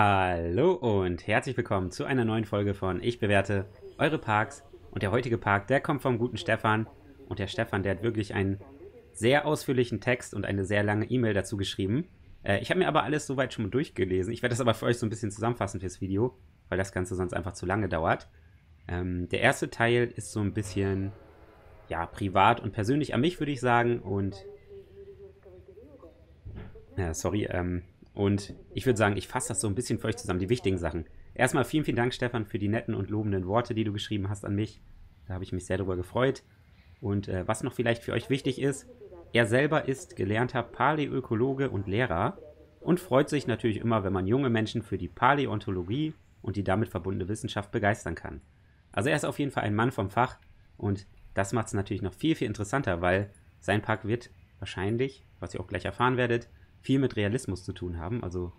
Hallo und herzlich willkommen zu einer neuen Folge von Ich bewerte eure Parks. Und der heutige Park, der kommt vom guten Stefan. Und der Stefan, der hat wirklich einen sehr ausführlichen Text und eine sehr lange E-Mail dazu geschrieben. Ich habe mir aber alles soweit schon durchgelesen. Ich werde das aber für euch so ein bisschen zusammenfassen fürs Video, weil das Ganze sonst einfach zu lange dauert. Der erste Teil ist so ein bisschen, ja, privat und persönlich an mich, würde ich sagen. Und Und ich würde sagen, ich fasse das so ein bisschen für euch zusammen, die wichtigen Sachen. Erstmal vielen, vielen Dank, Stefan, für die netten und lobenden Worte, die du geschrieben hast an mich. Da habe ich mich sehr darüber gefreut. Und was noch vielleicht für euch wichtig ist, er selber ist gelernter Paläoökologe und Lehrer und freut sich natürlich immer, wenn man junge Menschen für die Paläontologie und die damit verbundene Wissenschaft begeistern kann. Also er ist auf jeden Fall ein Mann vom Fach und das macht es natürlich noch viel, viel interessanter, weil sein Park wird wahrscheinlich, was ihr auch gleich erfahren werdet, viel mit Realismus zu tun haben, also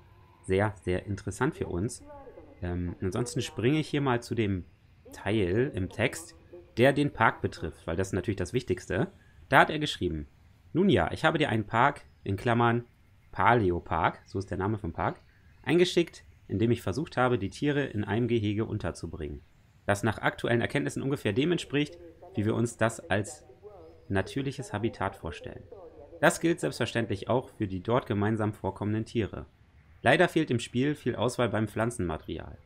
sehr, sehr interessant für uns. Ansonsten springe ich hier mal zu dem Teil im Text, der den Park betrifft, weil das ist natürlich das Wichtigste. Da hat er geschrieben, nun ja, ich habe dir einen Park, in Klammern Paleopark, so ist der Name vom Park, eingeschickt, indem ich versucht habe, die Tiere in einem Gehege unterzubringen, das nach aktuellen Erkenntnissen ungefähr dem entspricht, wie wir uns das als natürliches Habitat vorstellen. Das gilt selbstverständlich auch für die dort gemeinsam vorkommenden Tiere. Leider fehlt im Spiel viel Auswahl beim Pflanzenmaterial.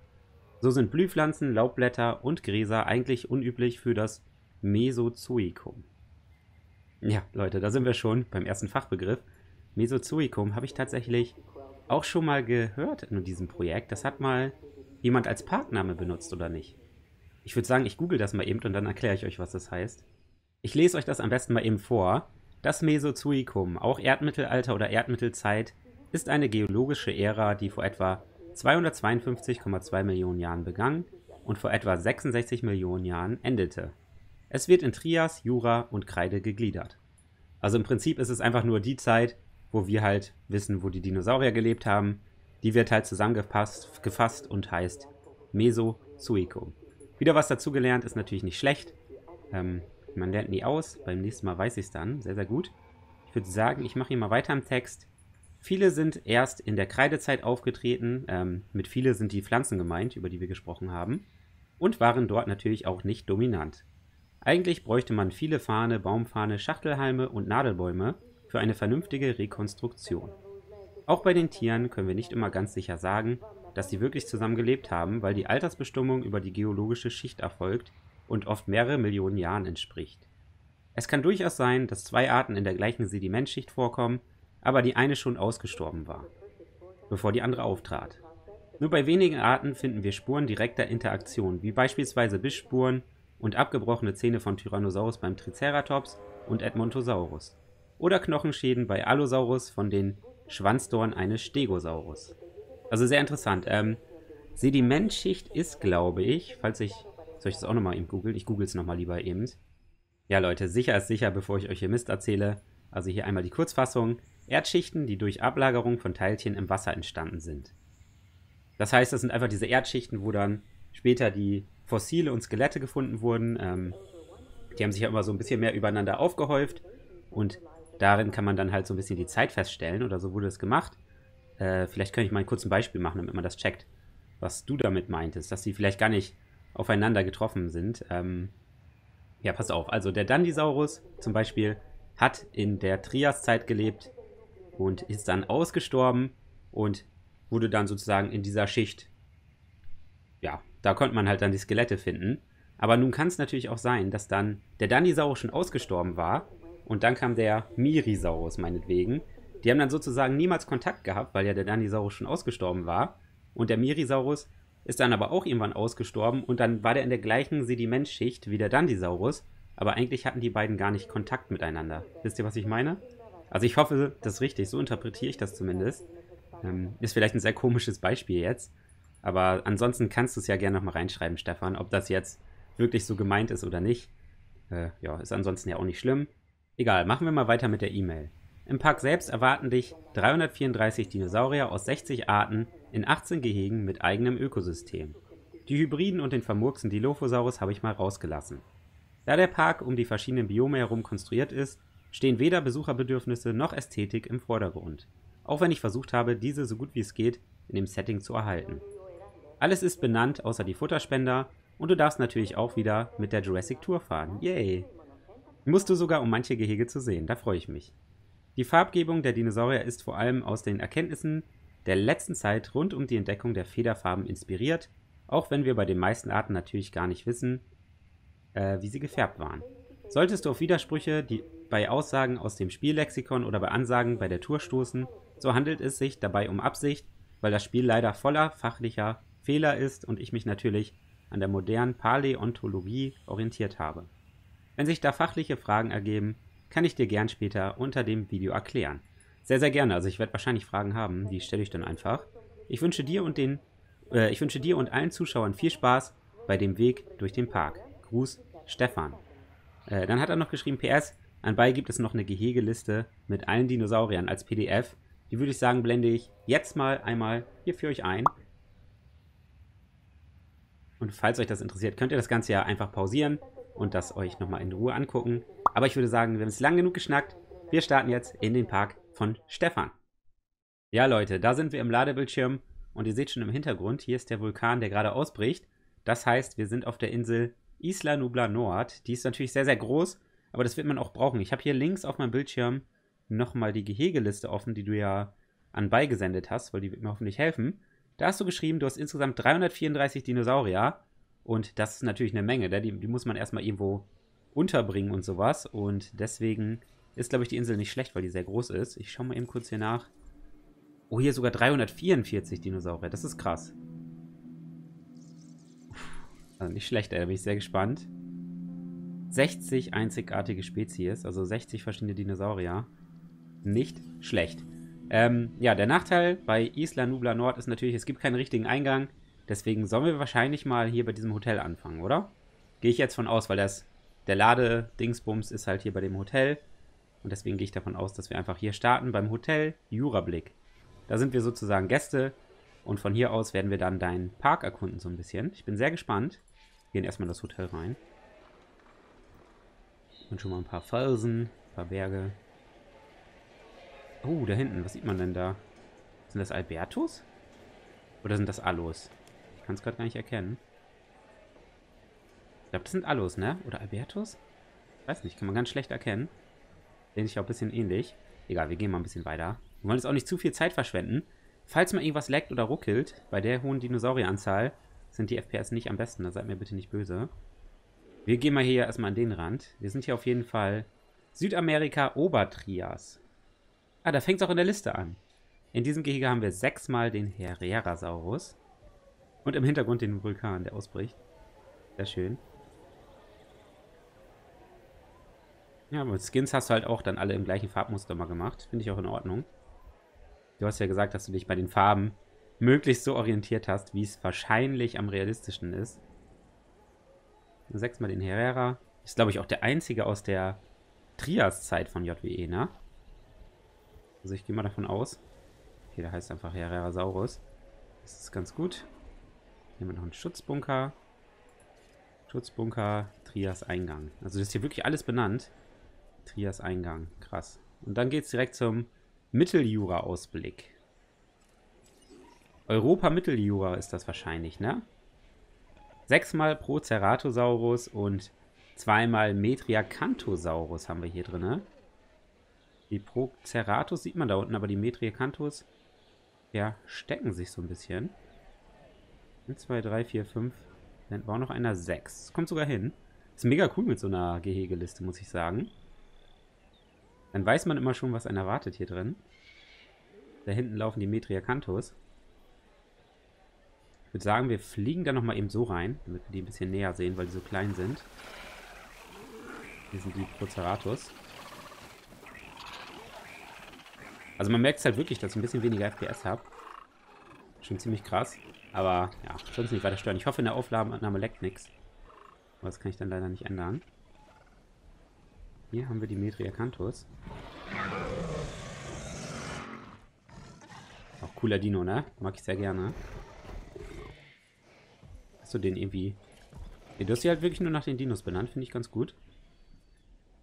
So sind Blühpflanzen, Laubblätter und Gräser eigentlich unüblich für das Mesozoikum. Ja, Leute, da sind wir schon beim ersten Fachbegriff. Mesozoikum habe ich tatsächlich auch schon mal gehört in diesem Projekt. Das hat mal jemand als Parkname benutzt, oder nicht? Ich würde sagen, ich google das mal eben und dann erkläre ich euch, was das heißt. Ich lese euch das am besten mal eben vor. Das Mesozoikum, auch Erdmittelalter oder Erdmittelzeit, ist eine geologische Ära, die vor etwa 252,2 Millionen Jahren begann und vor etwa 66 Millionen Jahren endete. Es wird in Trias, Jura und Kreide gegliedert. Also im Prinzip ist es einfach nur die Zeit, wo wir halt wissen, wo die Dinosaurier gelebt haben. Die wird halt zusammengefasst und heißt Mesozoikum. Wieder was dazugelernt, ist natürlich nicht schlecht. Man lernt nie aus, beim nächsten Mal weiß ich es dann, sehr, sehr gut. Ich würde sagen, ich mache hier mal weiter im Text. Viele sind erst in der Kreidezeit aufgetreten, mit viele sind die Pflanzen gemeint, über die wir gesprochen haben, und waren dort natürlich auch nicht dominant. Eigentlich bräuchte man viele Farne, Baumfarne, Schachtelhalme und Nadelbäume für eine vernünftige Rekonstruktion. Auch bei den Tieren können wir nicht immer ganz sicher sagen, dass sie wirklich zusammen gelebt haben, weil die Altersbestimmung über die geologische Schicht erfolgt und oft mehrere Millionen Jahren entspricht. Es kann durchaus sein, dass zwei Arten in der gleichen Sedimentschicht vorkommen, aber die eine schon ausgestorben war, bevor die andere auftrat. Nur bei wenigen Arten finden wir Spuren direkter Interaktion, wie beispielsweise Bissspuren und abgebrochene Zähne von Tyrannosaurus beim Triceratops und Edmontosaurus oder Knochenschäden bei Allosaurus von den Schwanzdorn eines Stegosaurus. Also sehr interessant. Sedimentschicht ist, glaube ich, falls ich... Soll ich das auch nochmal eben googeln? Ich google es nochmal lieber eben. Ja, Leute, sicher ist sicher, bevor ich euch hier Mist erzähle. Also hier einmal die Kurzfassung. Erdschichten, die durch Ablagerung von Teilchen im Wasser entstanden sind. Das heißt, das sind einfach diese Erdschichten, wo dann später die Fossile und Skelette gefunden wurden. Die haben sich ja immer so ein bisschen mehr übereinander aufgehäuft. Und darin kann man dann halt so ein bisschen die Zeit feststellen. Oder so wurde es gemacht. Vielleicht kann ich mal einen kurzen Beispiel machen, damit man das checkt. Was du damit meintest, dass die vielleicht gar nicht aufeinander getroffen sind. Ja, pass auf. Also der Dandisaurus zum Beispiel hat in der Triaszeit gelebt und ist dann ausgestorben und wurde dann sozusagen in dieser Schicht, ja, da konnte man halt dann die Skelette finden. Aber nun kann es natürlich auch sein, dass dann der Dandisaurus schon ausgestorben war und dann kam der Mirisaurus meinetwegen. Die haben dann sozusagen niemals Kontakt gehabt, weil ja der Dandisaurus schon ausgestorben war und der Mirisaurus ist dann aber auch irgendwann ausgestorben und dann war der in der gleichen Sedimentschicht wie der Dandisaurus, aber eigentlich hatten die beiden gar nicht Kontakt miteinander. Wisst ihr, was ich meine? Also ich hoffe, das ist richtig, so interpretiere ich das zumindest. Ist vielleicht ein sehr komisches Beispiel jetzt, aber ansonsten kannst du es ja gerne nochmal reinschreiben, Stefan, ob das jetzt wirklich so gemeint ist oder nicht. Ja, ist ansonsten ja auch nicht schlimm. Egal, machen wir mal weiter mit der E-Mail. Im Park selbst erwarten dich 334 Dinosaurier aus 60 Arten in 18 Gehegen mit eigenem Ökosystem. Die Hybriden und den vermurksten Dilophosaurus habe ich mal rausgelassen. Da der Park um die verschiedenen Biome herum konstruiert ist, stehen weder Besucherbedürfnisse noch Ästhetik im Vordergrund. Auch wenn ich versucht habe, diese so gut wie es geht in dem Setting zu erhalten. Alles ist benannt, außer die Futterspender, und du darfst natürlich auch wieder mit der Jurassic Tour fahren. Yay! Musst du sogar, um manche Gehege zu sehen, da freue ich mich. Die Farbgebung der Dinosaurier ist vor allem aus den Erkenntnissen der letzten Zeit rund um die Entdeckung der Federfarben inspiriert, auch wenn wir bei den meisten Arten natürlich gar nicht wissen, wie sie gefärbt waren. Solltest du auf Widersprüche, die bei Aussagen aus dem Spiellexikon oder bei Ansagen bei der Tour stoßen, so handelt es sich dabei um Absicht, weil das Spiel leider voller fachlicher Fehler ist und ich mich natürlich an der modernen Paläontologie orientiert habe. Wenn sich da fachliche Fragen ergeben, kann ich dir gern später unter dem Video erklären. Sehr, sehr gerne. Also ich werde wahrscheinlich Fragen haben, die stelle ich dann einfach. Ich wünsche dir und allen Zuschauern viel Spaß bei dem Weg durch den Park. Gruß, Stefan. Dann hat er noch geschrieben, PS, anbei gibt es noch eine Gehegeliste mit allen Dinosauriern als PDF. Die würde ich sagen, blende ich jetzt mal einmal hier für euch ein. Und falls euch das interessiert, könnt ihr das Ganze ja einfach pausieren und das euch nochmal in Ruhe angucken. Aber ich würde sagen, wir haben es lang genug geschnackt. Wir starten jetzt in den Park von Stefan. Ja Leute, da sind wir im Ladebildschirm und ihr seht schon im Hintergrund, hier ist der Vulkan, der gerade ausbricht. Das heißt, wir sind auf der Insel Isla Nublar Nord. Die ist natürlich sehr, sehr groß, aber das wird man auch brauchen. Ich habe hier links auf meinem Bildschirm nochmal die Gehegeliste offen, die du ja anbei gesendet hast, weil die wird mir hoffentlich helfen. Da hast du geschrieben, du hast insgesamt 334 Dinosaurier und das ist natürlich eine Menge, denn die muss man erstmal irgendwo unterbringen und sowas und deswegen ist, glaube ich, die Insel nicht schlecht, weil die sehr groß ist. Ich schaue mal eben kurz hier nach. Oh, hier sogar 344 Dinosaurier. Das ist krass. Also nicht schlecht, ey. Da bin ich sehr gespannt. 60 einzigartige Spezies, also 60 verschiedene Dinosaurier. Nicht schlecht. Ja, der Nachteil bei Isla Nublar Nord ist natürlich, es gibt keinen richtigen Eingang. Deswegen sollen wir wahrscheinlich mal hier bei diesem Hotel anfangen, oder? Gehe ich jetzt von aus, weil der Lade-Dingsbums ist halt hier bei dem Hotel. Und deswegen gehe ich davon aus, dass wir einfach hier starten beim Hotel Jura-Blick. Da sind wir sozusagen Gäste und von hier aus werden wir dann deinen Park erkunden so ein bisschen. Ich bin sehr gespannt. Wir gehen erstmal in das Hotel rein. Und schon mal ein paar Felsen, ein paar Berge. Oh, da hinten, was sieht man denn da? Sind das Albertos? Oder sind das Allos? Ich kann es gerade gar nicht erkennen. Ich glaube, das sind Allos, ne? Oder Albertos? Ich weiß nicht, kann man ganz schlecht erkennen. Den ich auch ein bisschen ähnlich. Egal, wir gehen mal ein bisschen weiter. Wir wollen jetzt auch nicht zu viel Zeit verschwenden. Falls mal irgendwas laggt oder ruckelt, bei der hohen Dinosaurieranzahl sind die FPS nicht am besten. Da seid mir bitte nicht böse. Wir gehen mal hier erstmal an den Rand. Wir sind hier auf jeden Fall Südamerika Obertrias. Ah, da fängt es auch in der Liste an. In diesem Gehege haben wir 6-mal den Herrerasaurus. Und im Hintergrund den Vulkan, der ausbricht. Sehr schön. Ja, mit Skins hast du halt auch dann alle im gleichen Farbmuster mal gemacht. Finde ich auch in Ordnung. Du hast ja gesagt, dass du dich bei den Farben möglichst so orientiert hast, wie es wahrscheinlich am realistischen ist. 6-mal den Herrera. Ist, glaube ich, auch der einzige aus der Trias-Zeit von JWE, ne? Also ich gehe mal davon aus. Okay, der heißt einfach Herrerasaurus. Das ist ganz gut. Nehmen wir noch einen Schutzbunker. Schutzbunker, Trias-Eingang. Also das ist hier wirklich alles benannt. Trias-Eingang, krass. Und dann geht es direkt zum Mitteljura-Ausblick. Europa-Mitteljura ist das wahrscheinlich, ne? 6-mal Proceratosaurus und 2-mal Metriacanthosaurus haben wir hier drin, ne? Die Proceratos sieht man da unten, aber die Metriacanthos, ja, stecken sich so ein bisschen. 1, 2, 3, 4, 5, dann war auch noch einer 6. Das kommt sogar hin. Ist mega cool mit so einer Gehegeliste, muss ich sagen. Dann weiß man immer schon, was einen erwartet hier drin. Da hinten laufen die Metriacanthos. Ich würde sagen, wir fliegen da nochmal eben so rein, damit wir die ein bisschen näher sehen, weil die so klein sind. Hier sind die Proceratos. Also man merkt es halt wirklich, dass ich ein bisschen weniger FPS habe. Schon ziemlich krass. Aber ja, sonst nicht weiter stören. Ich hoffe, in der Aufnahme leckt nichts. Aber das kann ich dann leider nicht ändern. Hier haben wir die Metriacanthus. Auch cooler Dino, ne? Mag ich sehr gerne. Hast du den irgendwie... Nee, du hast sie halt wirklich nur nach den Dinos benannt. Finde ich ganz gut.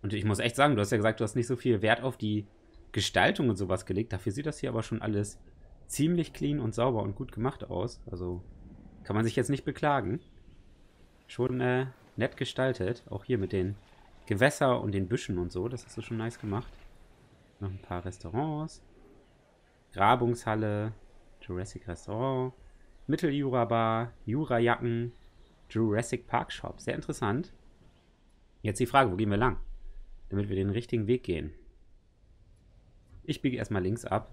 Und ich muss echt sagen, du hast ja gesagt, du hast nicht so viel Wert auf die Gestaltung und sowas gelegt. Dafür sieht das hier aber schon alles ziemlich clean und sauber und gut gemacht aus. Also kann man sich jetzt nicht beklagen. Schon nett gestaltet. Auch hier mit den Gewässer und den Büschen und so. Das hast du schon nice gemacht. Noch ein paar Restaurants. Grabungshalle. Jurassic Restaurant. Mitteljura Bar. Jura-Jacken. Jurassic Park Shop. Sehr interessant. Jetzt die Frage, wo gehen wir lang? Damit wir den richtigen Weg gehen. Ich biege erstmal links ab.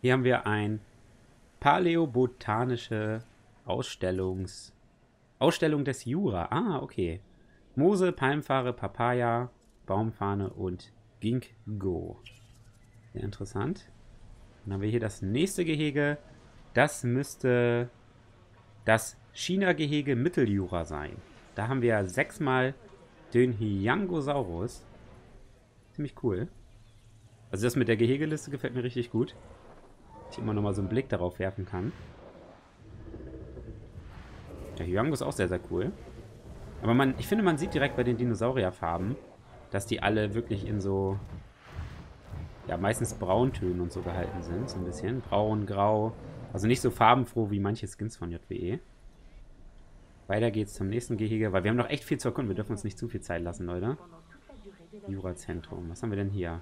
Hier haben wir ein paläobotanische Ausstellung des Jura. Ah, okay. Mosel, Palmfahne, Papaya, Baumfahne und Ginkgo. Sehr interessant. Dann haben wir hier das nächste Gehege. Das müsste das China-Gehege Mitteljura sein. Da haben wir 6-mal den Hyangosaurus. Ziemlich cool. Also das mit der Gehegeliste gefällt mir richtig gut. Dass ich immer nochmal so einen Blick darauf werfen kann. Der Hyango ist auch sehr, sehr cool. Aber ich finde, man sieht direkt bei den Dinosaurierfarben, dass die alle wirklich in so, ja, meistens Brauntönen und so gehalten sind. So ein bisschen braun, grau. Also nicht so farbenfroh wie manche Skins von JWE. Weiter geht's zum nächsten Gehege, weil wir haben noch echt viel zu erkunden. Wir dürfen uns nicht zu viel Zeit lassen, Leute. Jura-Zentrum. Was haben wir denn hier?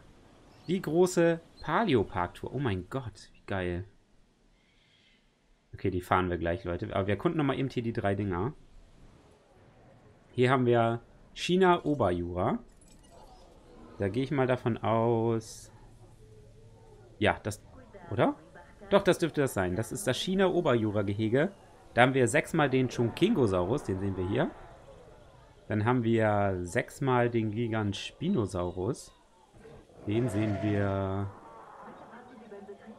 Die große Paleo-Park-Tour. Oh mein Gott, wie geil. Okay, die fahren wir gleich, Leute. Aber wir erkunden nochmal eben hier die 3 Dinger. Hier haben wir China-Oberjura. Da gehe ich mal davon aus... Ja, das... Oder? Doch, das dürfte das sein. Das ist das China-Oberjura-Gehege. Da haben wir 6-mal den Chungkingosaurus, den sehen wir hier. Dann haben wir 6-mal den Gigant Spinosaurus. Den sehen wir...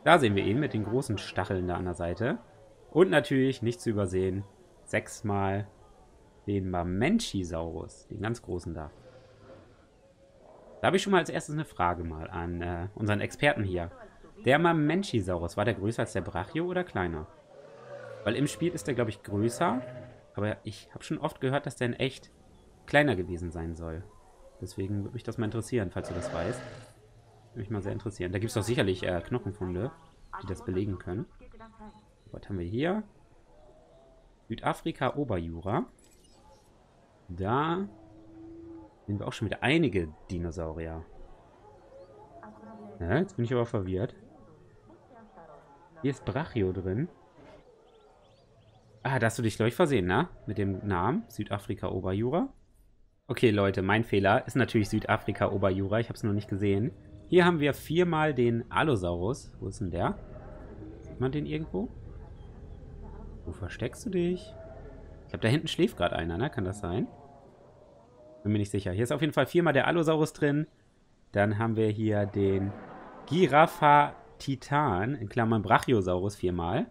Da sehen wir ihn mit den großen Stacheln da an der Seite. Und natürlich, nicht zu übersehen, 6-mal den Mamenchisaurus, den ganz großen da. Da habe ich schon mal als erstes eine Frage mal an unseren Experten hier. Der Mamenchisaurus, war der größer als der Brachio oder kleiner? Weil im Spiel ist der, glaube ich, größer. Aber ich habe schon oft gehört, dass der in echt kleiner gewesen sein soll. Deswegen würde mich das mal interessieren, falls du das weißt. Würde mich mal sehr interessieren. Da gibt es doch sicherlich Knochenfunde, die das belegen können. Was haben wir hier? Südafrika, Oberjura. Da sind wir auch schon wieder einige Dinosaurier. Ja, jetzt bin ich aber verwirrt. Hier ist Brachio drin. Ah, da hast du dich, glaube ich, versehen, ne? Mit dem Namen Südafrika, Oberjura. Okay, Leute, mein Fehler ist natürlich Südafrika, Oberjura. Ich habe es noch nicht gesehen. Hier haben wir 4-mal den Allosaurus. Wo ist denn der? Sieht man den irgendwo? Wo versteckst du dich? Ich glaube, da hinten schläft gerade einer, ne? Kann das sein? Bin mir nicht sicher. Hier ist auf jeden Fall 4-mal der Allosaurus drin. Dann haben wir hier den Giraffa-Titan, in Klammern Brachiosaurus, 4-mal.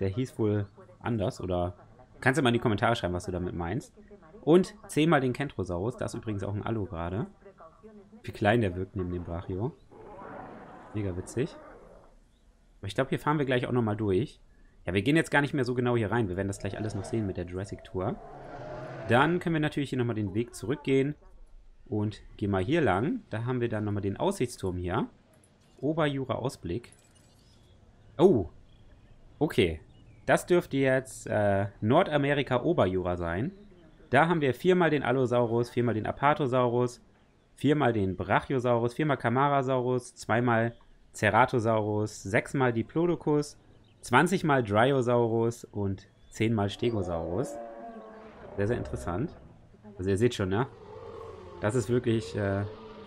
Der hieß wohl anders, oder... Kannst du mal in die Kommentare schreiben, was du damit meinst. Und 10-mal den Kentrosaurus. Da ist übrigens auch ein Allo gerade. Wie klein der wirkt neben dem Brachio. Mega witzig. Aber ich glaube, hier fahren wir gleich auch nochmal durch. Ja, wir gehen jetzt gar nicht mehr so genau hier rein. Wir werden das gleich alles noch sehen mit der Jurassic Tour. Dann können wir natürlich hier nochmal den Weg zurückgehen. Und gehen mal hier lang. Da haben wir dann nochmal den Aussichtsturm hier. Oberjura-Ausblick. Oh, okay. Das dürfte jetzt Nordamerika-Oberjura sein. Da haben wir 4-mal den Allosaurus, 4-mal den Apatosaurus, 4-mal den Brachiosaurus, 4-mal Camarasaurus, 2-mal Ceratosaurus, 6-mal Diplodocus, 20-mal Dryosaurus und 10-mal Stegosaurus. Sehr, sehr interessant. Also ihr seht schon, ne? Das ist wirklich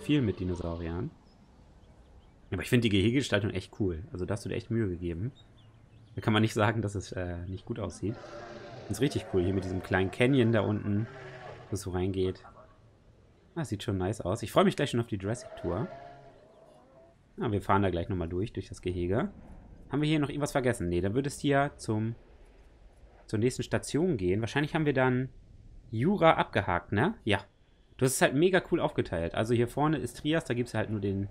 viel mit Dinosauriern. Aber ich finde die Gehegegestaltung echt cool. Also da hast du dir echt Mühe gegeben. Da kann man nicht sagen, dass es nicht gut aussieht. Das ist richtig cool, hier mit diesem kleinen Canyon da unten, wo es so reingeht. Das sieht schon nice aus. Ich freue mich gleich schon auf die Jurassic Tour. Ja, wir fahren da gleich nochmal durch das Gehege. Haben wir hier noch irgendwas vergessen? Nee, dann würde es hier zur nächsten Station gehen. Wahrscheinlich haben wir dann Jura abgehakt, ne? Ja. Du hast es halt mega cool aufgeteilt. Also hier vorne ist Trias, da gibt es halt nur den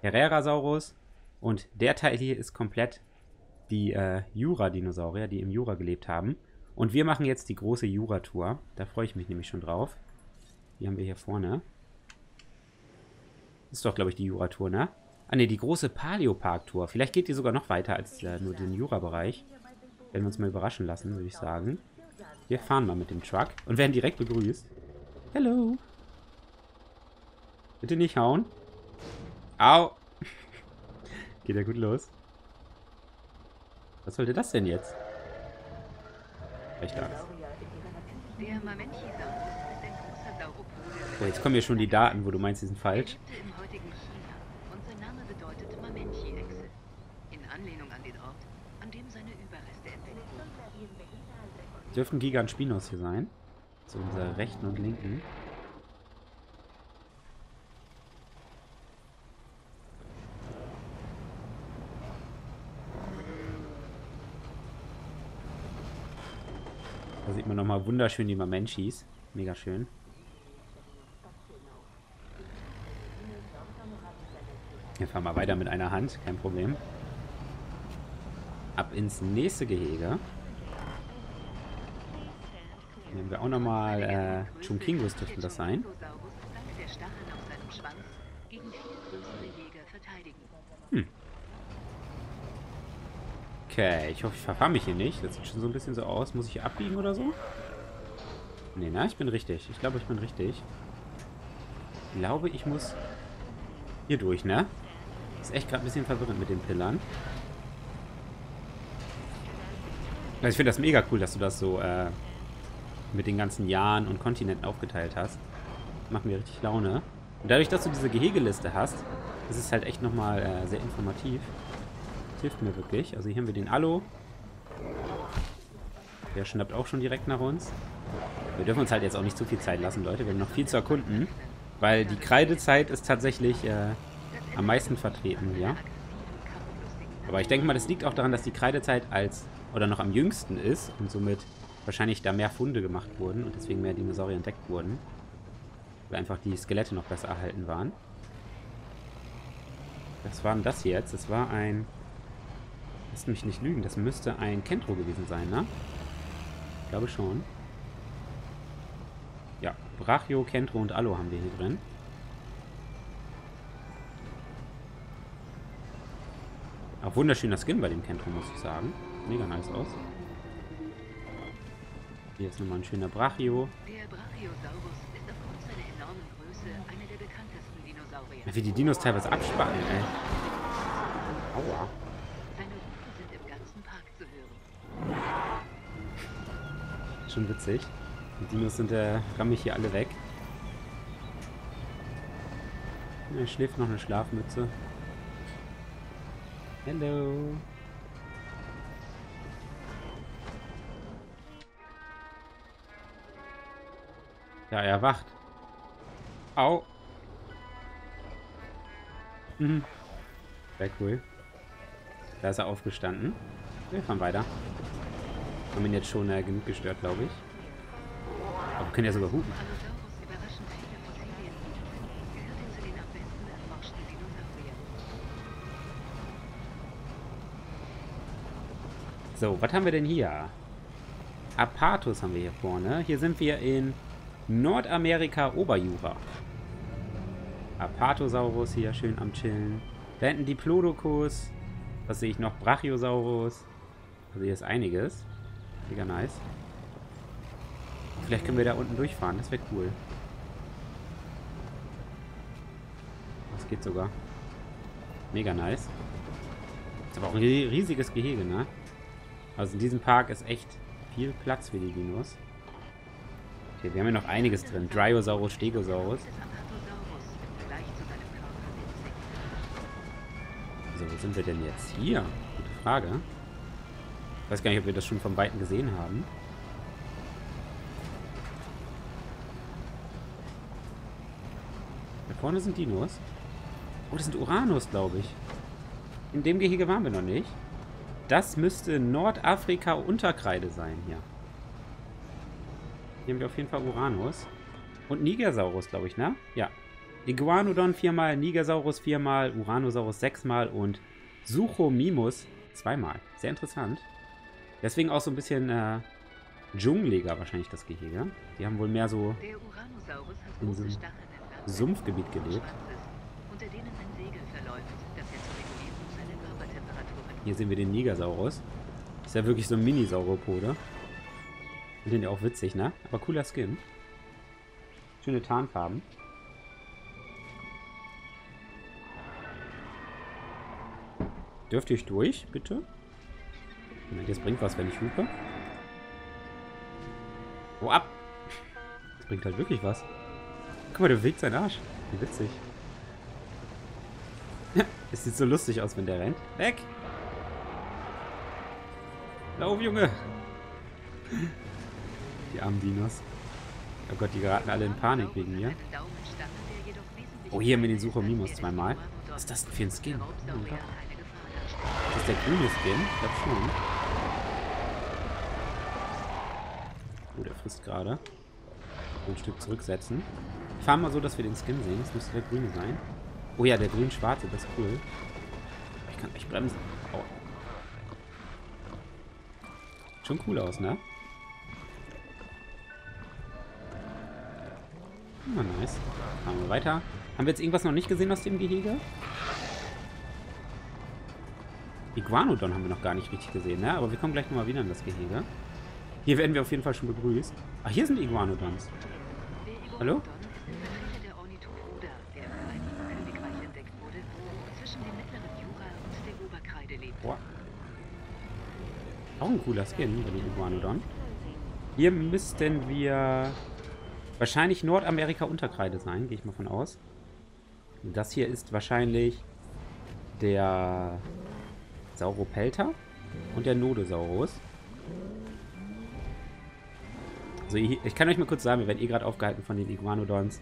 Herrerasaurus. Und der Teil hier ist komplett... die Jura-Dinosaurier, die im Jura gelebt haben. Und wir machen jetzt die große Jura-Tour. Da freue ich mich nämlich schon drauf. Die haben wir hier vorne. Ist doch, glaube ich, die Jura-Tour, ne? Ah ne, die große Paleopark-Tour. Vielleicht geht die sogar noch weiter als nur den Jura-Bereich. Werden wir uns mal überraschen lassen, würde ich sagen. Wir fahren mal mit dem Truck und werden direkt begrüßt. Hello. Bitte nicht hauen. Au. Geht ja gut los. Was sollte das denn jetzt? Echt Angst. Oh, jetzt kommen hier schon die Daten, wo du meinst, die sind falsch. Dürfen Giganspinos hier sein. Zu unserer rechten und linken. Da sieht man nochmal wunderschön die Mamenschis. Mega schön. Wir fahren mal weiter mit einer Hand. Kein Problem. Ab ins nächste Gehege. Hier haben wir auch nochmal Chumkingus, dürften das sein. Hm. Okay, ich hoffe, ich verfahre mich hier nicht. Das sieht schon so ein bisschen so aus. Muss ich abbiegen oder so? Nee, na, ich bin richtig. Ich glaube, ich bin richtig. Ich glaube, ich muss hier durch, ne? Ist echt gerade ein bisschen verwirrend mit den Pillern. Also ich finde das mega cool, dass du das so mit den ganzen Jahren und Kontinenten aufgeteilt hast. Macht mir richtig Laune. Und dadurch, dass du diese Gehegeliste hast, ist es halt echt nochmal sehr informativ. Das hilft mir wirklich. Also hier haben wir den Alu. Der schnappt auch schon direkt nach uns. Wir dürfen uns halt jetzt auch nicht zu viel Zeit lassen, Leute. Wir haben noch viel zu erkunden. Weil die Kreidezeit ist tatsächlich am meisten vertreten hier. Aber ich denke mal, das liegt auch daran, dass die Kreidezeit als oder noch am jüngsten ist und somit wahrscheinlich da mehr Funde gemacht wurden und deswegen mehr Dinosaurier entdeckt wurden. Weil einfach die Skelette noch besser erhalten waren. Was war denn das jetzt? Das war ein... Lasst mich nicht lügen, das müsste ein Kentro gewesen sein, ne? Ich glaube schon. Ja, Brachio, Kentro und Alo haben wir hier drin. Auch wunderschöner Skin bei dem Kentro, muss ich sagen. Mega nice aus. Hier ist nochmal ein schöner Brachio. Der Brachiosaurus ist aufgrund seiner enormen Größe einer der bekanntesten Dinosaurier. Wie die Dinos teilweise abspannen, ey. Aua. Seine Rufe sind im ganzen Park zu hören. Schon witzig. Die Dinos sind rammig hier alle weg. Er schläft noch eine Schlafmütze. Hello. Ja, er wacht. Au. Mhm. Sehr cool. Da ist er aufgestanden. Wir fahren weiter. Haben ihn jetzt schon genug gestört, glaube ich. Aber wir können ja sogar hupen. So, was haben wir denn hier? Apatus haben wir hier vorne. Hier sind wir in... Nordamerika, Oberjura. Apatosaurus hier schön am Chillen. Da hinten Diplodocus. Was sehe ich noch? Brachiosaurus. Also hier ist einiges. Mega nice. Vielleicht können wir da unten durchfahren. Das wäre cool. Das geht sogar. Mega nice. Ist aber auch ein riesiges Gehege, ne? Also in diesem Park ist echt viel Platz für die Dinos. Okay, wir haben ja noch einiges drin. Dryosaurus, Stegosaurus. So, wo sind wir denn jetzt? Hier? Gute Frage. Ich weiß gar nicht, ob wir das schon von Weitem gesehen haben. Da vorne sind Dinos. Oh, das sind Ouranos, glaube ich. In dem Gehege waren wir noch nicht. Das müsste Nordafrika-Unterkreide sein hier. Hier haben wir auf jeden Fall Ouranos. Und Nigersaurus, glaube ich, ne? Ja. Iguanodon 4-mal, Nigersaurus 4-mal, Ouranosaurus 6-mal und Struthiomimus 2-mal. Sehr interessant. Deswegen auch so ein bisschen dschungeliger wahrscheinlich das Gehege. Die haben wohl mehr so im Sumpfgebiet gelebt. Unter denen ein Segel verläuft, das Hier sehen wir den Nigersaurus. Ist ja wirklich so ein Mini-Sauropode. Ich finde den ja auch witzig, ne? Aber cooler Skin. Schöne Tarnfarben. Dürft ihr durch, bitte? Moment, jetzt bringt was, wenn ich hupe. Oh, ab! Das bringt halt wirklich was. Guck mal, der bewegt seinen Arsch. Wie witzig. Es sieht so lustig aus, wenn der rennt. Weg! Lauf, Junge! Die armen Dinos. Oh Gott, die geraten alle in Panik wegen mir. Oh, hier haben wir den Sauropelta zweimal. Was ist das denn für ein Skin? Oh mein Gott. Ist das der grüne Skin? Ich glaube schon. Oh, der frisst gerade. Ein Stück zurücksetzen. Ich fahre mal so, dass wir den Skin sehen. Das müsste der grüne sein. Oh ja, der grün-schwarze, das ist cool. Ich kann echt bremsen. Oh. Schon cool aus, ne? Oh, nice. Machen wir weiter. Haben wir jetzt irgendwas noch nicht gesehen aus dem Gehege? Iguanodon haben wir noch gar nicht richtig gesehen, ne? Aber wir kommen gleich nochmal wieder in das Gehege. Hier werden wir auf jeden Fall schon begrüßt. Ach, hier sind Iguanodons. Hallo? Der Ornithopoda, der im Vereinigten Königreich entdeckt wurde, zwischen dem mittleren Jura und der Oberkreide lebt. Boah. Auch ein cooler Skin bei den Iguanodon. Hier müssten wir wahrscheinlich Nordamerika Unterkreide sein, gehe ich mal von aus. Und das hier ist wahrscheinlich der Sauropelta und der Nodosaurus. Also ich kann euch mal kurz sagen, wir werden gerade aufgehalten von den Iguanodons.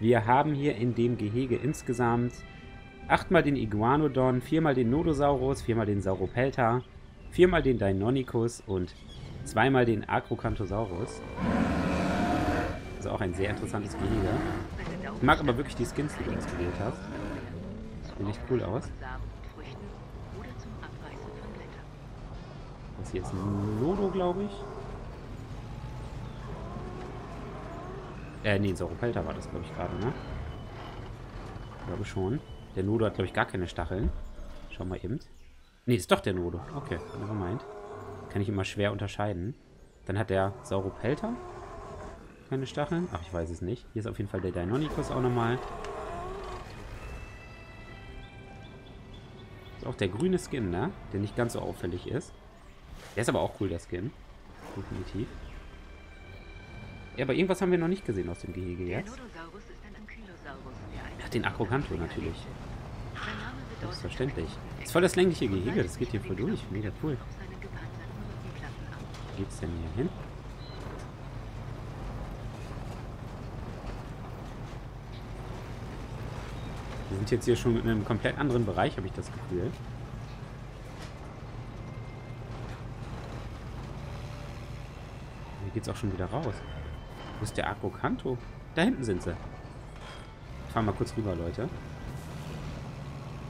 Wir haben hier in dem Gehege insgesamt 8-mal den Iguanodon, 4-mal den Nodosaurus, 4-mal den Sauropelta, 4-mal den Deinonychus und 2-mal den Acrocanthosaurus. Also auch ein sehr interessantes Gehege. Ich mag aber wirklich die Skins, die du ausgewählt hast. Sieht echt cool aus. Das hier ist ein Nodo, glaube ich. Nee, Sauropelta war das, glaube ich, gerade, ne? Ich glaube schon. Der Nodo hat, glaube ich, gar keine Stacheln. Schauen wir eben. Nee, ist doch der Nodo. Okay, never mind. Kann ich immer schwer unterscheiden. Dann hat der Sauropelta keine Stacheln. Ach, ich weiß es nicht. Hier ist auf jeden Fall der Deinonychus auch nochmal. Ist auch der grüne Skin, ne? Der nicht ganz so auffällig ist. Der ist aber auch cool, der Skin. Definitiv. Ja, aber irgendwas haben wir noch nicht gesehen aus dem Gehege jetzt. Ach, den Acrocantho natürlich. Selbstverständlich. Das ist voll das längliche Gehege, das geht hier voll durch. Mega cool. Wo geht's denn hier hin? Wir sind jetzt hier schon in einem komplett anderen Bereich, habe ich das Gefühl. Hier geht's auch schon wieder raus. Wo ist der Acrocantho? Da hinten sind sie. Ich fahr mal kurz rüber, Leute.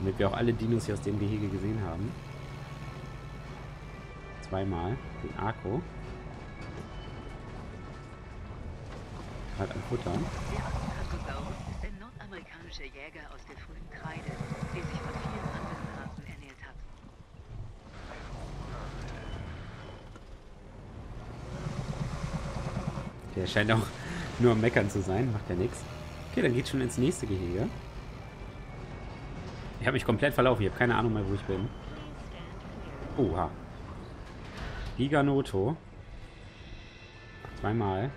Damit wir auch alle Dinos hier aus dem Gehege gesehen haben. Zweimal den Acro. Halt am Futter. Der Acrocanthosaurus ist ein nordamerikanischer Jäger aus der frühen Kreide, der sich von vielen anderen Arten ernährt hat. Der scheint auch nur am Meckern zu sein. Macht ja nichts. Okay, dann geht's schon ins nächste Gehege. Ich habe mich komplett verlaufen. Ich habe keine Ahnung mehr, wo ich bin. Oha. Giganoto. Zweimal.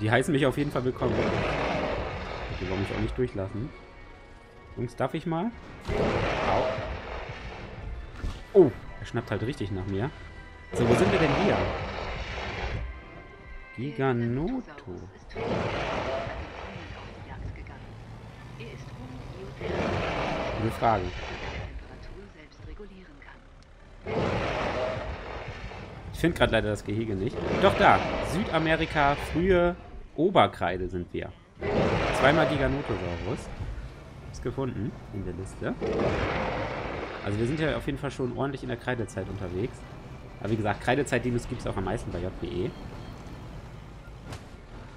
Die heißen mich auf jeden Fall willkommen. Die wollen mich auch nicht durchlassen. Jungs, darf ich mal? Au. Oh, er schnappt halt richtig nach mir. So, wo sind wir denn hier? Giganoto. Gute Frage. Ich finde gerade leider das Gehege nicht. Doch da, Südamerika, frühe Oberkreide sind wir. Zweimal Giganotosaurus. Ist gefunden in der Liste. Also wir sind ja auf jeden Fall schon ordentlich in der Kreidezeit unterwegs. Aber wie gesagt, Kreidezeit-Dinos gibt es auch am meisten bei JPE.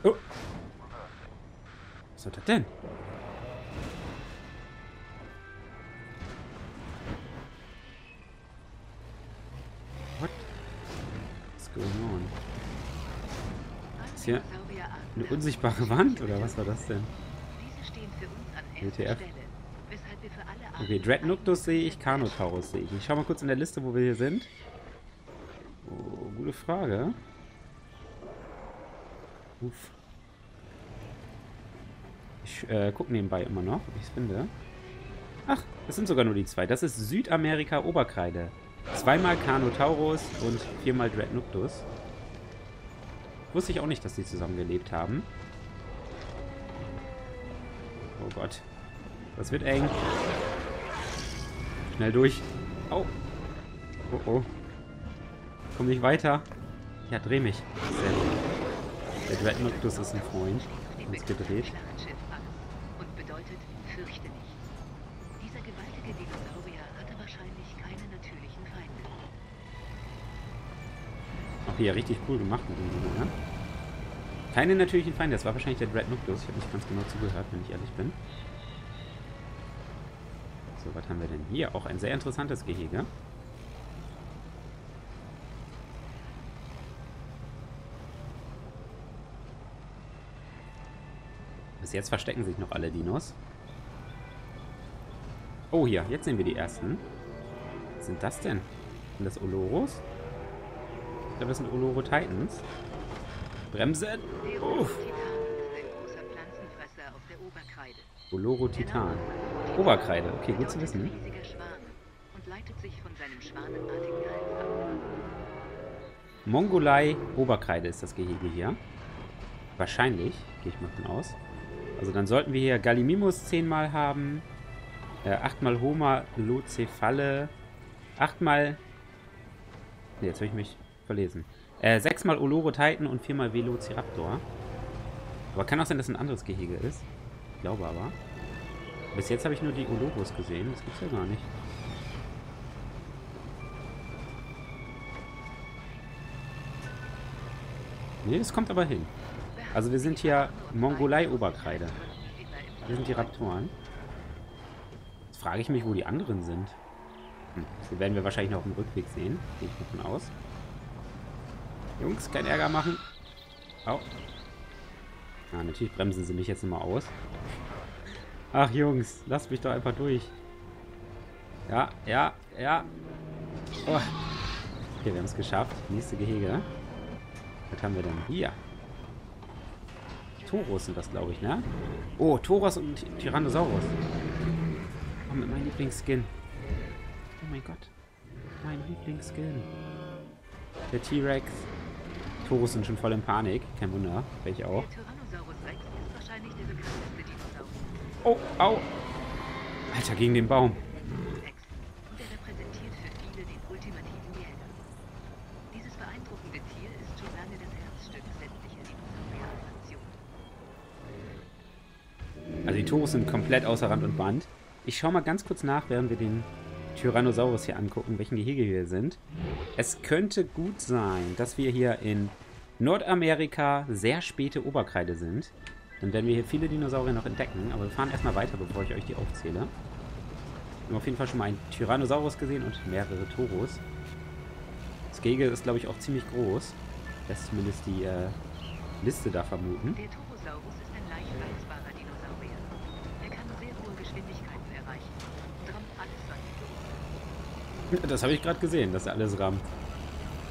Oh! Was soll das denn? jetzt hier eine unsichtbare Wand? Oder was war das denn? WTF. Okay, Dreadnoughtus sehe ich, Carcharodontosaurus sehe ich. Ich schau mal kurz in der Liste, wo wir hier sind. Oh, gute Frage. Uff. Ich gucke nebenbei immer noch, ob ich es finde. Ach, das sind sogar nur die zwei. Das ist Südamerika-Oberkreide. Zweimal Carcharodontosaurus und viermal Dreadnoughtus. Wusste ich auch nicht, dass die zusammen gelebt haben. Oh Gott. Das wird eng. Schnell durch. Au. Oh oh. Komm nicht weiter. Ja, dreh mich. Der Dreadnoughtus ist ein Freund. Uns gedreht. Auch hier richtig cool gemacht mit dem Ding, ne? Keine natürlichen Feinde, das war wahrscheinlich der Dreadnoughtus. Ich habe nicht ganz genau zugehört, wenn ich ehrlich bin. So, was haben wir denn hier? Auch ein sehr interessantes Gehege. Bis jetzt verstecken sich noch alle Dinos. Oh, hier. Jetzt sehen wir die ersten. Was sind das denn? Sind das Oloros? Ich glaube, das sind Olorotitans. Bremsen! Uff! Olorotitan. Oberkreide. Okay, gut zu wissen. Mongolei Oberkreide ist das Gehege hier. Wahrscheinlich. Gehe ich mal davon aus. Also dann sollten wir hier Gallimimus 10-mal haben. 8-mal Homalocephale. 8-mal... Ne, jetzt habe ich mich verlesen. 6-mal Olorotitan und 4-mal Velociraptor. Aber kann auch sein, dass ein anderes Gehege ist. Ich glaube aber. Bis jetzt habe ich nur die Oloros gesehen. Das gibt's ja gar nicht. Ne, das kommt aber hin. Also wir sind hier Mongolei-Oberkreide. Hier sind die Raptoren. Jetzt frage ich mich, wo die anderen sind. Hm, die werden wir wahrscheinlich noch auf dem Rückweg sehen. Gehe ich davon aus. Jungs, keinen Ärger machen. Au. Ah, natürlich bremsen sie mich jetzt nochmal aus. Ach Jungs, lasst mich doch einfach durch. Ja, ja, ja. Oh. Okay, wir haben es geschafft. Nächste Gehege. Was haben wir denn hier? Toros sind das, glaube ich, ne? Oh, Toros und Tyrannosaurus. Oh, mit meinem Lieblingsskin. Oh mein Gott. Mein Lieblingsskin. Der T-Rex. Toros sind schon voll in Panik. Kein Wunder. Welche auch. Oh, au! Alter, gegen den Baum. Also die Toros sind komplett außer Rand und Band. Ich schaue mal ganz kurz nach, während wir den Tyrannosaurus hier angucken, welchen Gehege wir sind. Es könnte gut sein, dass wir hier in Nordamerika sehr späte Oberkreide sind. Dann werden wir hier viele Dinosaurier noch entdecken. Aber wir fahren erstmal weiter, bevor ich euch die aufzähle. Wir haben auf jeden Fall schon mal einen Tyrannosaurus gesehen und mehrere Toros. Das Gehege ist, glaube ich, auch ziemlich groß. Das ist zumindest die Liste da vermuten. Der Torosaurus ist ein leicht reizbarer Dinosaurier. Er kann sehr hohe Geschwindigkeiten erreichen. Rammt alles, was er tut. Das habe ich gerade gesehen, dass er alles rammt.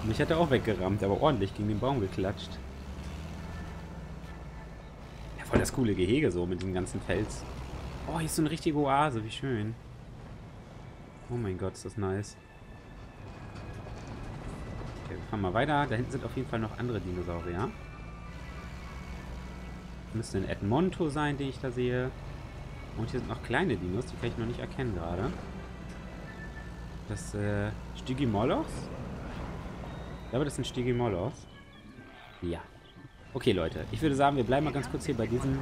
Mich hat er auch weggerammt, aber ordentlich gegen den Baum geklatscht. Voll das coole Gehege so mit dem ganzen Fels. Oh, hier ist so eine richtige Oase, wie schön. Oh mein Gott, ist das nice. Okay, wir fahren mal weiter. Da hinten sind auf jeden Fall noch andere Dinosaurier. Müsste ein Edmonto sein, den ich da sehe. Und hier sind noch kleine Dinos, die kann ich noch nicht erkennen gerade. Das Stygimolochs? Ich glaube, das sind Stygimolochs. Ja. Okay, Leute, ich würde sagen, wir bleiben mal ganz kurz hier bei diesem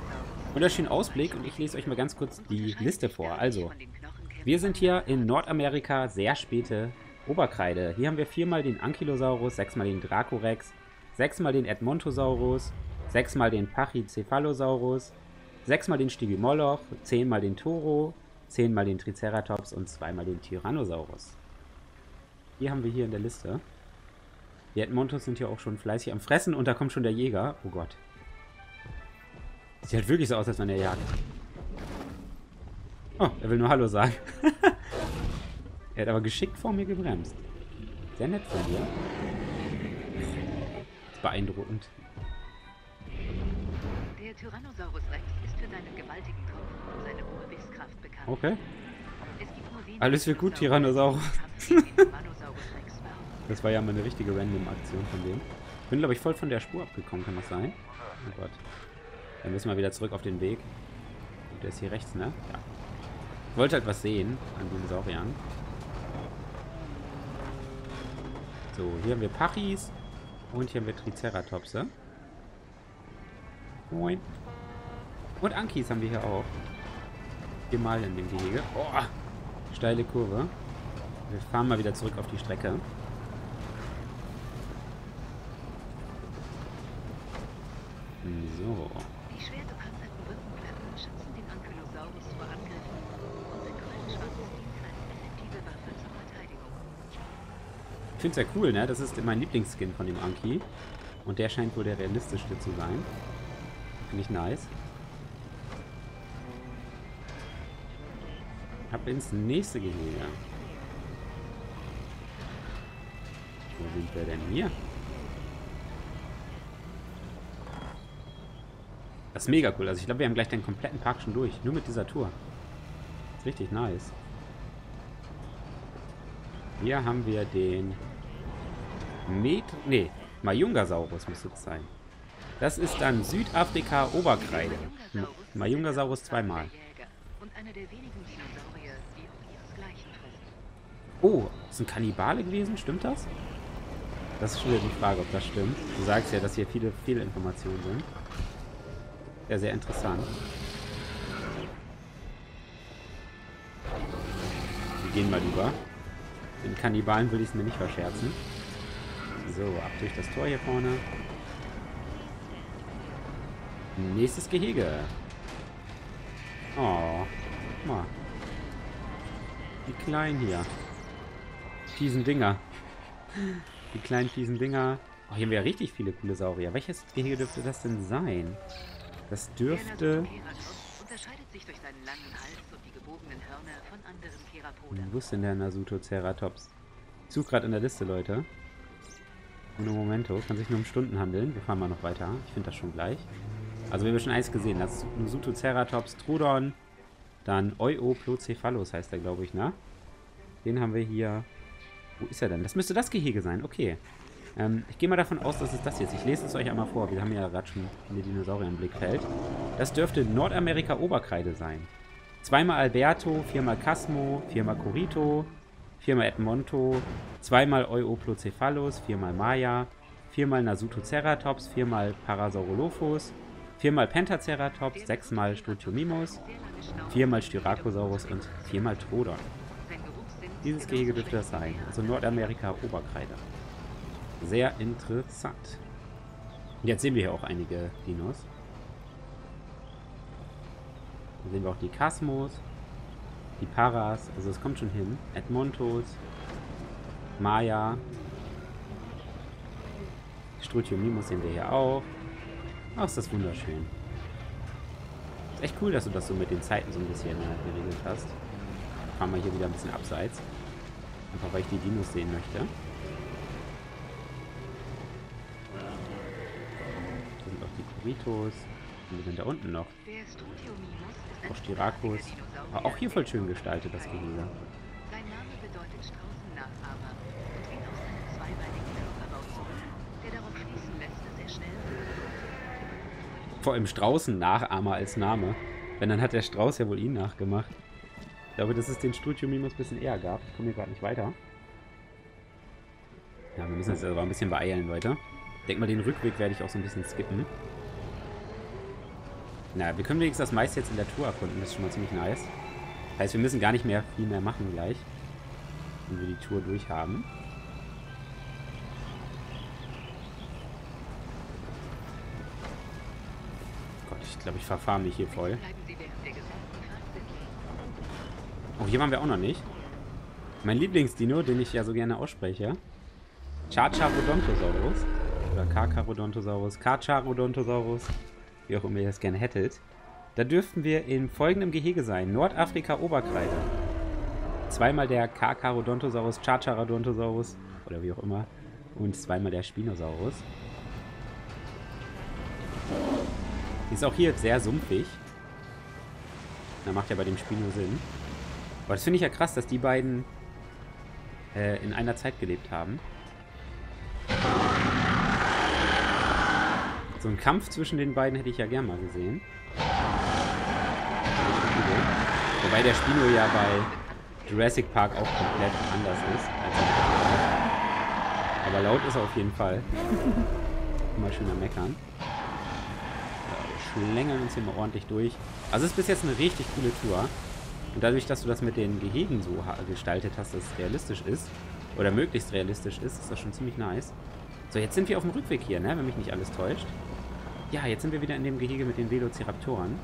wunderschönen Ausblick und ich lese euch mal ganz kurz die Liste vor. Also, wir sind hier in Nordamerika, sehr späte Oberkreide. Hier haben wir 4-mal den Ankylosaurus, 6-mal den Dracorex, 6-mal den Edmontosaurus, 6-mal den Pachycephalosaurus, 6-mal den Stygimoloch, 10-mal den Toro, 10-mal den Triceratops und 2-mal den Tyrannosaurus. Hier haben wir hier in der Liste. Die Edmontos sind hier auch schon fleißig am Fressen und da kommt schon der Jäger. Oh Gott. Sieht halt wirklich so aus, als wenn er jagt. Oh, er will nur Hallo sagen. Er hat aber geschickt vor mir gebremst. Sehr nett von dir. Das ist beeindruckend. Der Tyrannosaurus Rex ist für seinen gewaltigen Kopf und seine Urwichtskraft bekannt. Okay. Alles wird gut, Tyrannosaurus. Das war ja mal eine richtige Random-Aktion von dem. Ich bin, glaube ich, voll von der Spur abgekommen, kann das sein? Oh Gott. Dann müssen wir wieder zurück auf den Weg. Und der ist hier rechts, ne? Ja. Ich wollte halt was sehen an diesen Sauriern. So, hier haben wir Pachys. Und hier haben wir Triceratopse. Moin. Und Ankis haben wir hier auch. Hier mal in dem Gehege. Oh, steile Kurve. Wir fahren mal wieder zurück auf die Strecke. So. Die schwer gepanzerten Rückenklappen schützen den Ankylosaurus vor Angriffen und sein Krallenschwanz dient als effektive Waffe zur Verteidigung. Ich finde es ja cool, ne? Das ist mein Lieblingsskin von dem Anki. Und der scheint wohl der realistischste zu sein. Finde ich nice. Ab ins nächste Gehege. Wo sind wir denn hier? Das ist mega cool. Also ich glaube, wir haben gleich den kompletten Park schon durch. Nur mit dieser Tour. Das ist richtig nice. Hier haben wir den Majungasaurus müsste es sein. Das ist dann Südafrika Oberkreide. Majungasaurus zweimal. Oh, ist ein Kannibale gewesen? Stimmt das? Das ist schon wieder die Frage, ob das stimmt. Du sagst ja, dass hier viele Fehlinformationen sind. Ja, sehr interessant. Wir gehen mal rüber. Den Kannibalen würde ich es mir nicht verscherzen. So, ab durch das Tor hier vorne. Nächstes Gehege. Oh, guck mal. Die kleinen hier. Fiesen Dinger. Die kleinen fiesen Dinger. Oh, hier haben wir ja richtig viele coole Saurier. Welches Gehege dürfte das denn sein? Das dürfte... Wo ist denn der Nasutoceratops? Ich suche gerade in der Liste, Leute. Uno momento. Kann sich nur um Stunden handeln. Wir fahren mal noch weiter. Ich finde das schon gleich. Also wir haben schon eins gesehen. Das Nasutoceratops, Trudon. Dann Euoplocephalus heißt der, glaube ich, ne? Den haben wir hier... Wo ist er denn? Das müsste das Gehege sein. Okay. Ich gehe mal davon aus, dass es das jetzt ist. Ich lese es euch einmal vor. Wir haben ja gerade schon eine Dinosaurier im Blickfeld. Das dürfte Nordamerika-Oberkreide sein. Zweimal Alberto, viermal Casmo, viermal Corito, viermal Edmonto, zweimal Euoplocephalus, viermal Maya, viermal Nasutoceratops, viermal Parasaurolophus, viermal Pentaceratops, sechsmal Struthiomimus, viermal Styracosaurus und viermal Trodon. Dieses Gehege dürfte das sein. Also Nordamerika-Oberkreide. Sehr interessant. Und jetzt sehen wir hier auch einige Dinos. Da sehen wir auch die Kasmos, die Paras, also es kommt schon hin. Edmontos, Maya, Struthiomimus sehen wir hier auch. Ach, ist das wunderschön. Ist echt cool, dass du das so mit den Zeiten so ein bisschen geregelt hast. Fahren wir hier wieder ein bisschen abseits. Einfach weil ich die Dinos sehen möchte. Ritos. Wir sind da unten noch. Auch Styrakus. War auch hier voll schön gestaltet, das Gehege. Sein Name bedeutet Straußennachahmer und geht auf seinen zweibeinigen Körperbau zurück, der darauf schließen lässt, dass er schnell wird. Vor allem Straußennachahmer als Name. Wenn, dann hat der Strauß ja wohl ihn nachgemacht. Ich glaube, dass es den Struthiomimus ein bisschen eher gab. Ich komme hier gerade nicht weiter. Ja, wir müssen uns aber ein bisschen beeilen, Leute. Ich denke mal, den Rückweg werde ich auch so ein bisschen skippen. Na, wir können wenigstens das meiste jetzt in der Tour erkunden. Das ist schon mal ziemlich nice. Das heißt, wir müssen gar nicht mehr viel mehr machen gleich. Wenn wir die Tour durch haben. Gott, ich glaube, ich verfahre mich hier voll. Oh, hier waren wir auch noch nicht. Mein Lieblingsdino, den ich ja so gerne ausspreche. Carcharodontosaurus. Oder Carcharodontosaurus. Carcharodontosaurus. Wie auch immer ihr das gerne hättet. Da dürften wir in folgendem Gehege sein. Nordafrika-Oberkreide. Zweimal der Carcharodontosaurus, Carcharodontosaurus. Oder wie auch immer. Und zweimal der Spinosaurus. Ist auch hier sehr sumpfig. Da macht ja bei dem Spino Sinn. Aber das finde ich ja krass, dass die beiden in einer Zeit gelebt haben. So einen Kampf zwischen den beiden hätte ich ja gern mal gesehen. Wobei der Spino ja bei Jurassic Park auch komplett anders ist. Aber laut ist er auf jeden Fall. Immer schön am Meckern. Wir schlängeln uns hier mal ordentlich durch. Also es ist bis jetzt eine richtig coole Tour. Und dadurch, dass du das mit den Gehegen so gestaltet hast, dass es realistisch ist, oder möglichst realistisch ist, ist das schon ziemlich nice. So, jetzt sind wir auf dem Rückweg hier, ne? Wenn mich nicht alles täuscht. Ja, jetzt sind wir wieder in dem Gehege mit den Velociraptoren.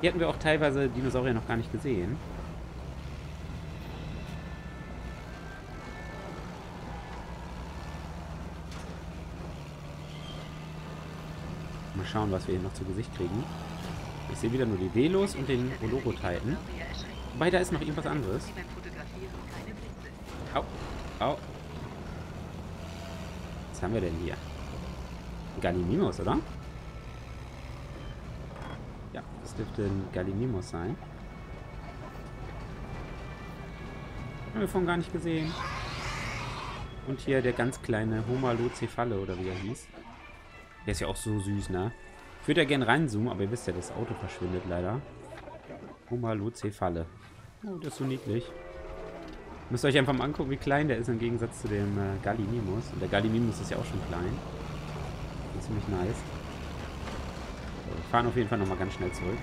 Hier hatten wir auch teilweise Dinosaurier noch gar nicht gesehen. Mal schauen, was wir hier noch zu Gesicht kriegen. Ich sehe wieder nur die Velos und den Olorotitan. Wobei, da ist noch irgendwas anderes. Au, au. Was haben wir denn hier? Gallimimus, oder? Ja, das dürfte ein Gallimimus sein. Haben wir vorhin gar nicht gesehen. Und hier der ganz kleine Homalocephale, oder wie er hieß. Der ist ja auch so süß, ne? Ich würde ja gerne reinzoomen, aber ihr wisst ja, das Auto verschwindet leider. Homalocephale. Oh, das ist so niedlich. Müsst ihr euch einfach mal angucken, wie klein der ist im Gegensatz zu dem Gallimimus. Und der Gallimimus ist ja auch schon klein. Das ist ziemlich nice. So, wir fahren auf jeden Fall nochmal ganz schnell zurück.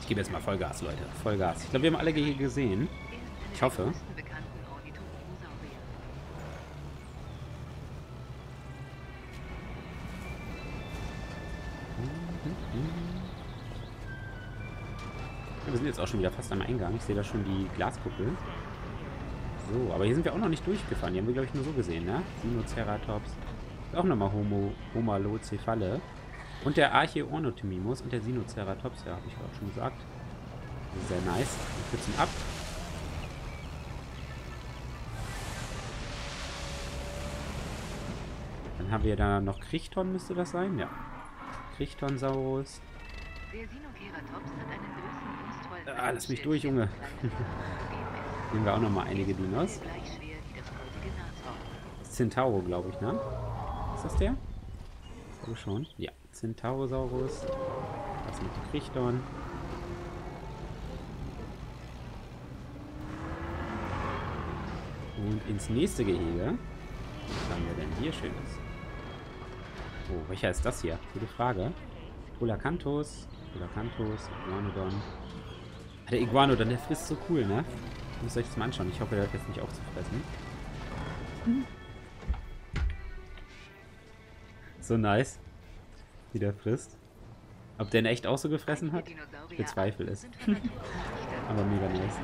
Ich gebe jetzt mal Vollgas, Leute. Vollgas. Ich glaube, wir haben alle Gehege gesehen. Ich hoffe. Wir sind jetzt auch schon wieder fast am Eingang. Ich sehe da schon die Glaskuppel. So, aber hier sind wir auch noch nicht durchgefahren. Die haben wir, glaube ich, nur so gesehen, ne? Sinoceratops. Auch nochmal Homalocephale. Und der Archaeornotimimus und der Sinoceratops. Ja, habe ich auch schon gesagt. Sehr nice. Wir kürzen ab. Dann haben wir da noch Krichton, müsste das sein? Ja. Krichtonsaurus. Der Sinoceratops hat eine Ah, lass mich durch, Junge. Nehmen wir auch nochmal einige Dinos. Centauro, glaube ich, ne? Ist das der? Oh, schon. Ja, Centaurosaurus. Was mit dem Krichton? Und ins nächste Gehege. Was haben wir denn hier Schönes? Oh, welcher ist das hier? Gute Frage. Proceratosaurus, Iguanodon. Der Iguanodon, der frisst so cool, ne? Müsst ihr euch das mal anschauen. Ich hoffe, der hat jetzt nicht aufzufressen. So nice, wie der frisst. Ob der ihn echt auch so gefressen hat? Ich bezweifle es. Aber mega nice.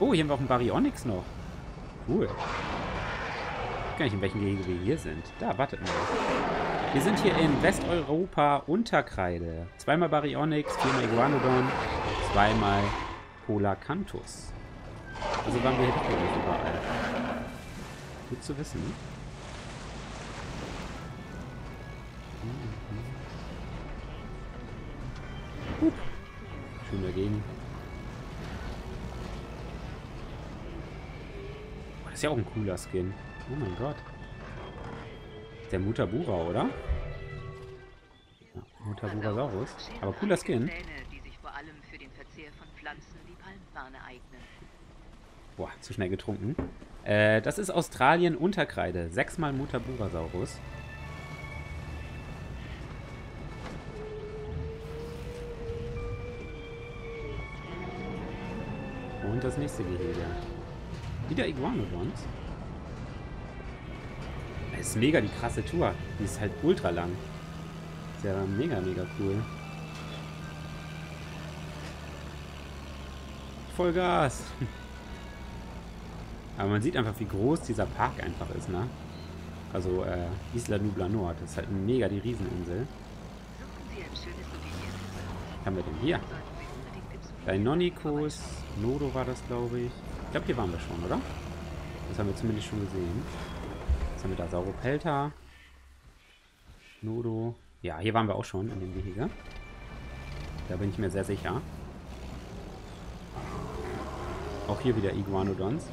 Oh, hier haben wir auch einen Baryonyx noch. Cool. Ich weiß gar nicht, in welchem Gehege wir hier sind. Da, wartet mal. Wir sind hier in Westeuropa Unterkreide. Zweimal Baryonyx, viermal Iguanodon, zweimal Polacanthus. Also waren wir hier überall. Gut zu wissen. Gut. Schön dagegen. Das ist ja auch ein cooler Skin. Oh mein Gott. Der Mutabura, oder? Ja, Mutaburasaurus. Aber cooler Skin. Boah, zu schnell getrunken. Das ist Australien Unterkreide. 6-mal Mutaburasaurus. Und das nächste Gehege. Wieder Iguanodons. Das ist mega die krasse Tour. Die ist halt ultra lang. Ist ja mega, mega cool. Vollgas. Aber man sieht einfach, wie groß dieser Park einfach ist, ne? Also Isla Nublar Nord, das ist halt mega die Rieseninsel. Was haben wir denn hier? Deinonychus, Nodo war das, glaube ich. Ich glaube, hier waren wir schon, oder? Das haben wir zumindest schon gesehen. Jetzt haben wir da Sauropelta, Nodo. Ja, hier waren wir auch schon in dem Gehege. Da bin ich mir sehr sicher. Auch hier wieder Iguanodons.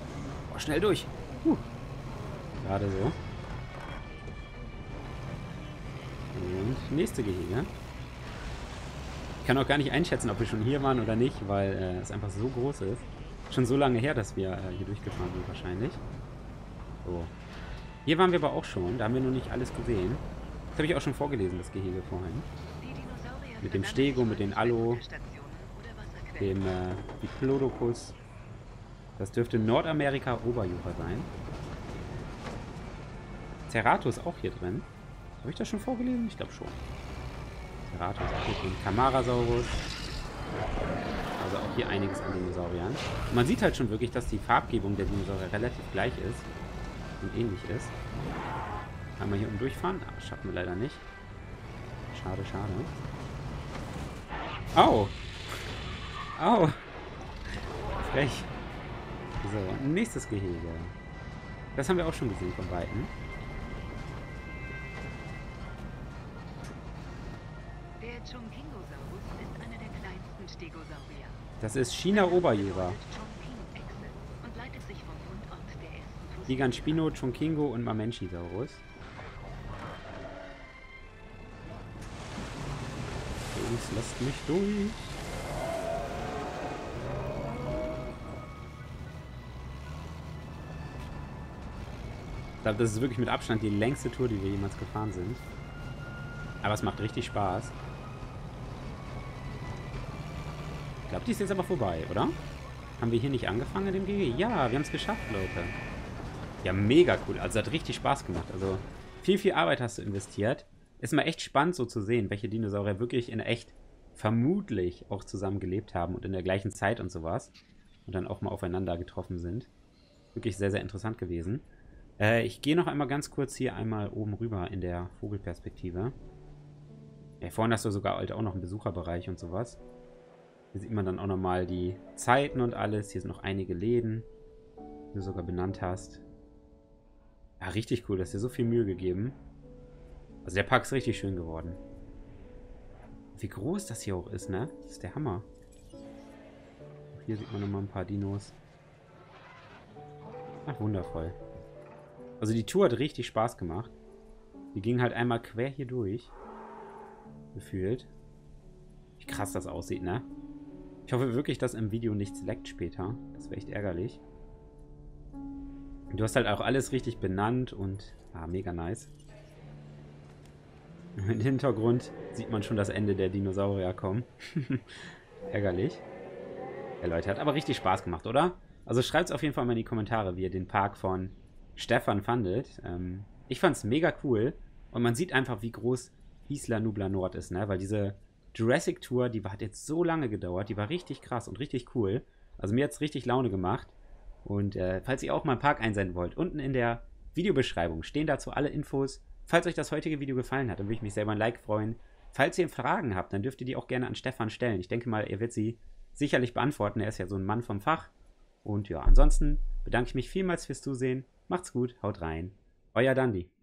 Oh, schnell durch! Gerade so. Und nächste Gehege. Ich kann auch gar nicht einschätzen, ob wir schon hier waren oder nicht, weil es einfach so groß ist. Schon so lange her, dass wir hier durchgefahren sind wahrscheinlich. So. Hier waren wir aber auch schon, da haben wir noch nicht alles gesehen. Das habe ich auch schon vorgelesen, das Gehege vorhin. Mit dem Stego, mit den Allo, dem Diplodocus. Das dürfte Nordamerika Oberjura sein. Ceratosaurus ist auch hier drin. Habe ich das schon vorgelesen? Ich glaube schon. Ceratosaurus ist auch hier drin. Camarasaurus. Also auch hier einiges an Dinosauriern. Und man sieht halt schon wirklich, dass die Farbgebung der Dinosaurier relativ gleich ist. Und ähnlich ist. Kann man hier oben durchfahren? Ah, das schaffen wir leider nicht. Schade, schade. Au! Au! Frech. So, nächstes Gehege. Das haben wir auch schon gesehen von Weitem. Der Chongqing-Osaurus ist einer der kleinsten Stegosaurier. Das ist China-Oberjura. Giganspino, Chongqingo und Mamenchisaurus. Jungs, lasst mich durch. Ich glaube, das ist wirklich mit Abstand die längste Tour, die wir jemals gefahren sind. Aber es macht richtig Spaß. Ich glaube, die ist jetzt aber vorbei, oder? Haben wir hier nicht angefangen in dem GG? Ja, wir haben es geschafft, Leute. Ja, mega cool. Also, hat richtig Spaß gemacht. Also, viel, viel Arbeit hast du investiert. Ist mal echt spannend, so zu sehen, welche Dinosaurier wirklich in echt vermutlich auch zusammen gelebt haben und in der gleichen Zeit und sowas. Und dann auch mal aufeinander getroffen sind. Wirklich sehr, sehr interessant gewesen. Ich gehe noch einmal ganz kurz hier einmal oben rüber in der Vogelperspektive. Ja, vorhin hast du sogar halt auch noch einen Besucherbereich und sowas. Hier sieht man dann auch nochmal die Zeiten und alles. Hier sind noch einige Läden, die du sogar benannt hast. Ja, richtig cool, dass dir so viel Mühe gegeben. Also der Park ist richtig schön geworden. Wie groß das hier auch ist, ne? Das ist der Hammer. Auch hier sieht man nochmal ein paar Dinos. Ach, wundervoll. Also die Tour hat richtig Spaß gemacht. Wir gingen halt einmal quer hier durch. Gefühlt. Wie krass das aussieht, ne? Ich hoffe wirklich, dass im Video nichts leckt später. Das wäre echt ärgerlich. Und du hast halt auch alles richtig benannt und... Ah, mega nice. Im Hintergrund sieht man schon das Ende der Dinosaurier kommen. Ärgerlich. Ja, Leute, hat aber richtig Spaß gemacht, oder? Also schreibt es auf jeden Fall mal in die Kommentare, wie ihr den Park von... Stefan fandet. Ich fand es mega cool und man sieht einfach, wie groß Isla Nublar Nord ist, ne? Weil diese Jurassic Tour, die hat jetzt so lange gedauert, die war richtig krass und richtig cool. Also mir hat es richtig Laune gemacht und falls ihr auch mal einen Park einsenden wollt, unten in der Videobeschreibung stehen dazu alle Infos. Falls euch das heutige Video gefallen hat, dann würde ich mich selber ein Like freuen. Falls ihr Fragen habt, dann dürft ihr die auch gerne an Stefan stellen. Ich denke mal, er wird sie sicherlich beantworten. Er ist ja so ein Mann vom Fach und ja, ansonsten bedanke ich mich vielmals fürs Zusehen. Macht's gut, haut rein. Euer Dandy.